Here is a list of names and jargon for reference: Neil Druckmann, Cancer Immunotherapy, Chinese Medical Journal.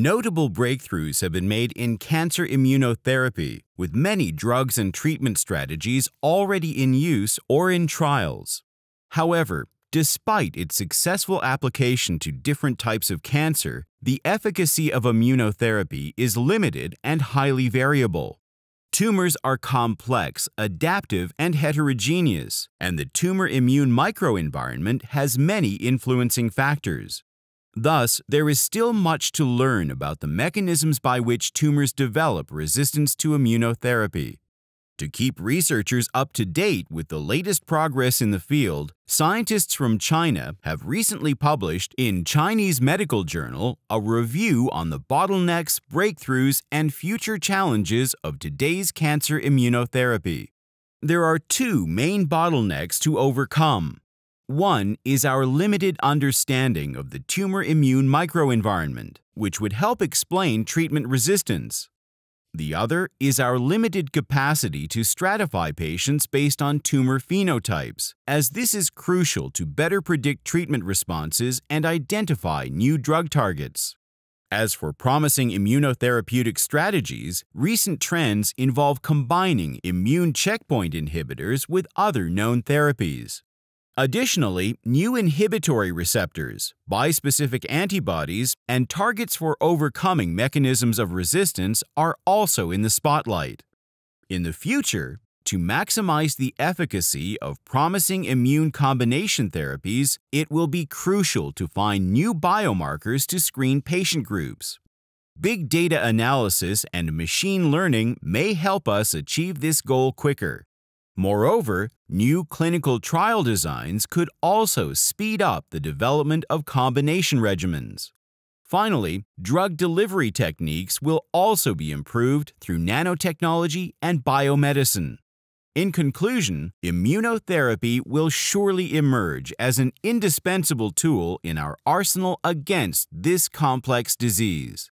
Notable breakthroughs have been made in cancer immunotherapy, with many drugs and treatment strategies already in use or in trials. However, despite its successful application to different types of cancer, the efficacy of immunotherapy is limited and highly variable. Tumors are complex, adaptive, and heterogeneous, and the tumor immune microenvironment has many influencing factors. Thus, there is still much to learn about the mechanisms by which tumors develop resistance to immunotherapy. To keep researchers up to date with the latest progress in the field, scientists from China have recently published in Chinese Medical Journal a review on the bottlenecks, breakthroughs, and future challenges of today's cancer immunotherapy. There are two main bottlenecks to overcome. One is our limited understanding of the tumor immune microenvironment, which would help explain treatment resistance. The other is our limited capacity to stratify patients based on tumor phenotypes, as this is crucial to better predict treatment responses and identify new drug targets. As for promising immunotherapeutic strategies, recent trends involve combining immune checkpoint inhibitors with other known therapies. Additionally, new inhibitory receptors, bispecific antibodies, and targets for overcoming mechanisms of resistance are also in the spotlight. In the future, to maximize the efficacy of promising immune combination therapies, it will be crucial to find new biomarkers to screen patient groups. Big data analysis and machine learning may help us achieve this goal quicker. Moreover, new clinical trial designs could also speed up the development of combination regimens. Finally, drug delivery techniques will also be improved through nanotechnology and biomedicine. In conclusion, immunotherapy will surely emerge as an indispensable tool in our arsenal against this complex disease.